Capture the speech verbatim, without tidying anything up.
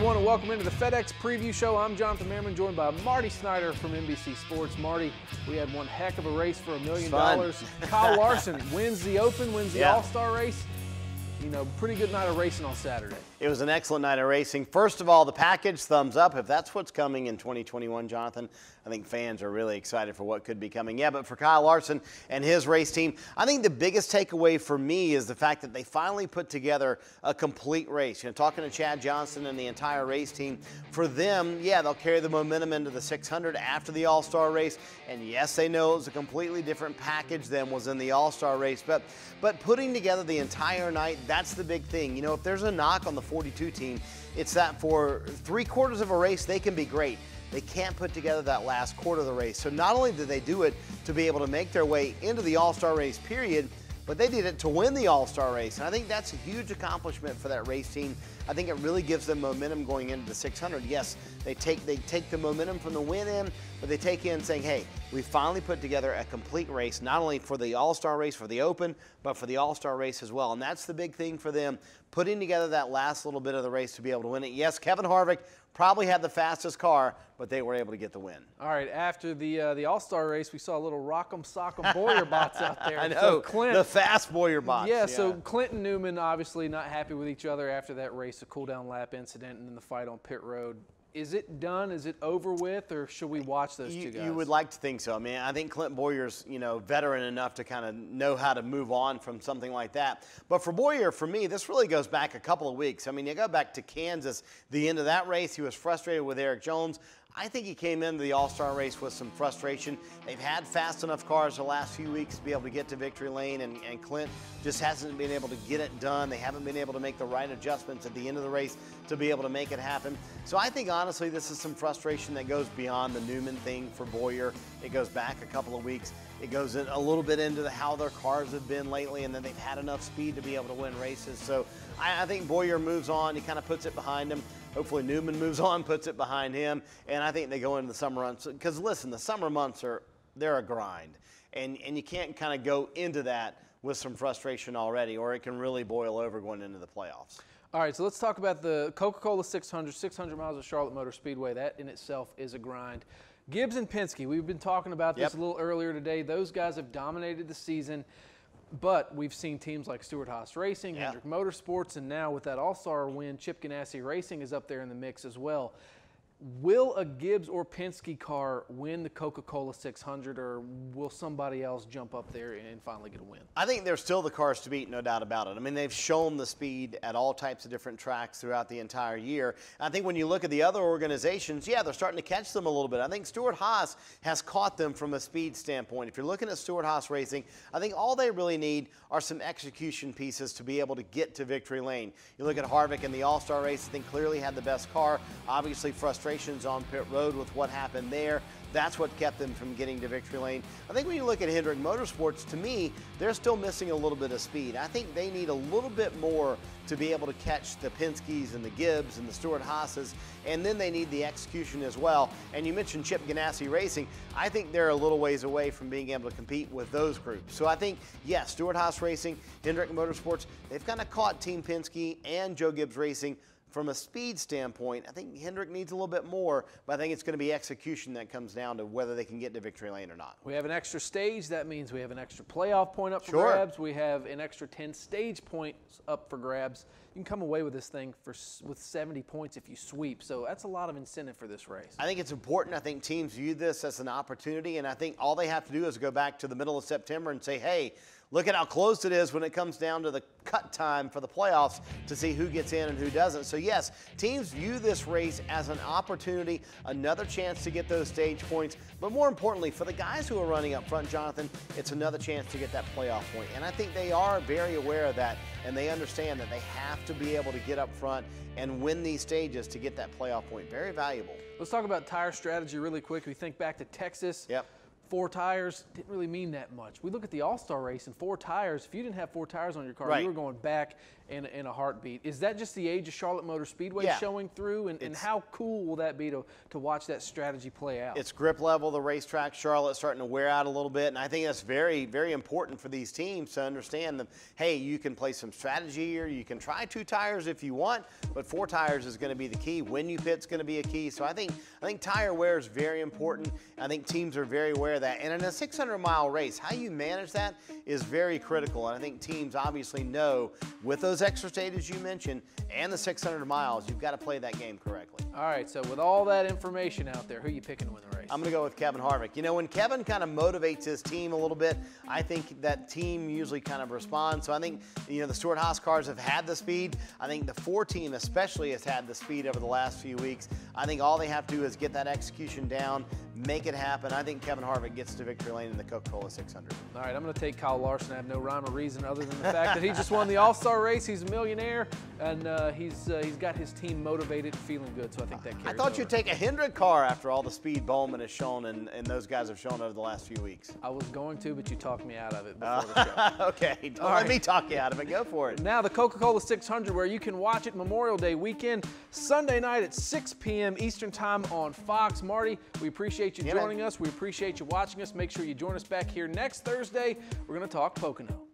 everyone, and welcome into the FedEx Preview Show. I'm Jonathan Merriman, joined by Marty Snyder from N B C Sports. Marty, we had one heck of a race for a million dollars. Kyle Larson wins the Open, wins the yeah. All-Star race. You know, pretty good night of racing on Saturday. It was an excellent night of racing. First of all, the package, thumbs up. If that's what's coming in twenty twenty-one, Jonathan, I think fans are really excited for what could be coming. Yeah, but for Kyle Larson and his race team, I think the biggest takeaway for me is the fact that they finally put together a complete race. You know, talking to Chad Johnson and the entire race team, for them, yeah, they'll carry the momentum into the six hundred after the All-Star race. And yes, they know it was a completely different package than was in the All-Star race. But, but putting together the entire night, that's the big thing. You know, if there's a knock on the forty-two team, it's that for three quarters of a race, they can be great. They can't put together that last quarter of the race. So not only did they do it to be able to make their way into the All-Star race period, but they did it to win the All-Star race. And I think that's a huge accomplishment for that race team. I think it really gives them momentum going into the six hundred. Yes, they take they take the momentum from the win in, but they take in saying, hey, we finally put together a complete race, not only for the All-Star race, for the Open, but for the All-Star race as well. And that's the big thing for them, putting together that last little bit of the race to be able to win it. Yes, Kevin Harvick probably had the fastest car, but they were able to get the win. All right, after the uh, the All-Star race, we saw a little Rock'em Sock'em Bowyer bots out there. I know, so Clint, the fast Bowyer bots. Yeah, yeah, so Clint and Newman obviously not happy with each other after that race, the cool-down lap incident and then the fight on pit road. Is it done? Is it over with, or should we watch those you, two guys? You would like to think so. I mean, I think Clint Bowyer's, you know, veteran enough to kind of know how to move on from something like that. But for Bowyer, for me, this really goes back a couple of weeks. I mean, you go back to Kansas, the end of that race, he was frustrated with Eric Jones. I think he came into the All-Star race with some frustration. They've had fast enough cars the last few weeks to be able to get to victory lane, and, and Clint just hasn't been able to get it done. They haven't been able to make the right adjustments at the end of the race to be able to make it happen. So I think, honestly, this is some frustration that goes beyond the Newman thing for Bowyer. It goes back a couple of weeks. It goes in a little bit into the, how their cars have been lately, and then they've had enough speed to be able to win races. So I, I think Bowyer moves on. He kind of puts it behind him. Hopefully Newman moves on, puts it behind him, and I think they go into the summer months. Because listen, the summer months are they're a grind, and and you can't kind of go into that with some frustration already, or it can really boil over going into the playoffs. All right, so let's talk about the Coca-Cola six hundred, six hundred miles of Charlotte Motor Speedway. That in itself is a grind. Gibbs and Penske, we've been talking about this yep. a little earlier today. Those guys have dominated the season. But we've seen teams like Stewart-Haas Racing, yeah. Hendrick Motorsports, and now with that All-Star win, Chip Ganassi Racing is up there in the mix as well. Will a Gibbs or Penske car win the Coca-Cola six hundred, or will somebody else jump up there and finally get a win? I think there's still the cars to beat, no doubt about it. I mean, they've shown the speed at all types of different tracks throughout the entire year. I think when you look at the other organizations, yeah, they're starting to catch them a little bit. I think Stewart-Haas has caught them from a speed standpoint. If you're looking at Stewart-Haas Racing, I think all they really need are some execution pieces to be able to get to victory lane. You look at Harvick in the All-Star race, I think clearly had the best car, obviously frustrated on pit road with what happened there. That's what kept them from getting to victory lane. I think when you look at Hendrick Motorsports, to me, they're still missing a little bit of speed. I think they need a little bit more to be able to catch the Penskes and the Gibbs and the Stewart-Haas's, and then they need the execution as well. And you mentioned Chip Ganassi Racing. I think they're a little ways away from being able to compete with those groups. So I think, yes, Stewart-Haas Racing, Hendrick Motorsports, they've kind of caught Team Penske and Joe Gibbs Racing. From a speed standpoint, I think Hendrick needs a little bit more, but I think it's going to be execution that comes down to whether they can get to victory lane or not. We have an extra stage. That means we have an extra playoff point up for sure. grabs. We have an extra ten stage points up for grabs. You can come away with this thing for with seventy points if you sweep. So that's a lot of incentive for this race. I think it's important. I think teams view this as an opportunity, and I think all they have to do is go back to the middle of September and say, hey, look at how close it is when it comes down to the cut time for the playoffs to see who gets in and who doesn't. So yes, teams view this race as an opportunity, another chance to get those stage points. But more importantly, for the guys who are running up front, Jonathan, it's another chance to get that playoff point. And I think they are very aware of that, and they understand that they have to be able to get up front and win these stages to get that playoff point. Very valuable. Let's talk about tire strategy really quick. We think back to Texas. Yep. Four tires didn't really mean that much. We look at the All-Star race and four tires. If you didn't have four tires on your car, right. you were going back in, in a heartbeat. Is that just the age of Charlotte Motor Speedway yeah. showing through? And, and how cool will that be to, to watch that strategy play out? It's grip level, the racetrack, Charlotte's starting to wear out a little bit. And I think that's very, very important for these teams to understand that, hey, you can play some strategy here. You can try two tires if you want, but four tires is going to be the key. When you pit's going to be a key. So I think, I think tire wear is very important. I think teams are very aware of that. And in a six hundred mile race, how you manage that is very critical. And I think teams obviously know with those extra stages you mentioned and the six hundred miles, you've got to play that game correctly. All right, so with all that information out there, who are you picking to win the race? I'm going to go with Kevin Harvick. You know, when Kevin kind of motivates his team a little bit, I think that team usually kind of responds. So I think, you know, the Stewart-Haas cars have had the speed. I think the four team especially has had the speed over the last few weeks. I think all they have to do is get that execution down, make it happen. I think Kevin Harvick gets to victory lane in the Coca-Cola six hundred. All right, I'm going to take Kyle Larson. I have no rhyme or reason other than the fact that he just won the All-Star race. He's a millionaire, and uh, he's uh, he's got his team motivated, feeling good. So I think that carries I thought over. You'd take a Hendrick car after all the speed Bowman has shown and, and those guys have shown over the last few weeks. I was going to, but you talked me out of it before uh, the show. Okay, don't all let right. me talk you out of it. Go for it. Now the Coca-Cola six hundred, where you can watch it Memorial Day weekend, Sunday night at six p m Eastern Time on Fox. Marty, we appreciate you yeah, joining man. us. We appreciate you watching us. Make sure you join us back here next Thursday. We're going to talk Pocono.